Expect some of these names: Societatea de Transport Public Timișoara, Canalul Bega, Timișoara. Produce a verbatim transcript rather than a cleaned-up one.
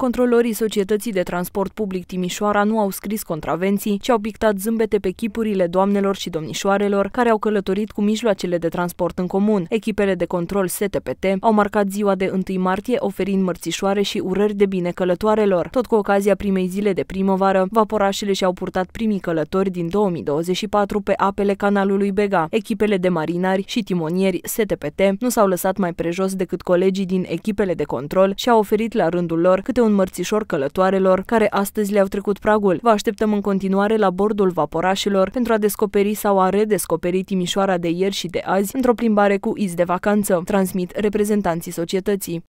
Controlorii Societății de Transport Public Timișoara nu au scris contravenții, ci au pictat zâmbete pe chipurile doamnelor și domnișoarelor care au călătorit cu mijloacele de transport în comun. Echipele de control S T P T au marcat ziua de întâi martie, oferind mărțișoare și urări de bine călătoarelor. Tot cu ocazia primei zile de primăvară, vaporașele și-au purtat primii călători din două mii douăzeci și patru pe apele canalului Bega. Echipele de marinari și timonieri S T P T nu s-au lăsat mai prejos decât colegii din echipele de control și au oferit la rândul lor câte un mărțișor călătoarelor care astăzi le-au trecut pragul. Vă așteptăm în continuare la bordul vaporașelor pentru a descoperi sau a redescoperi Timișoara de ieri și de azi într-o plimbare cu iz de vacanță, transmit reprezentanții societății.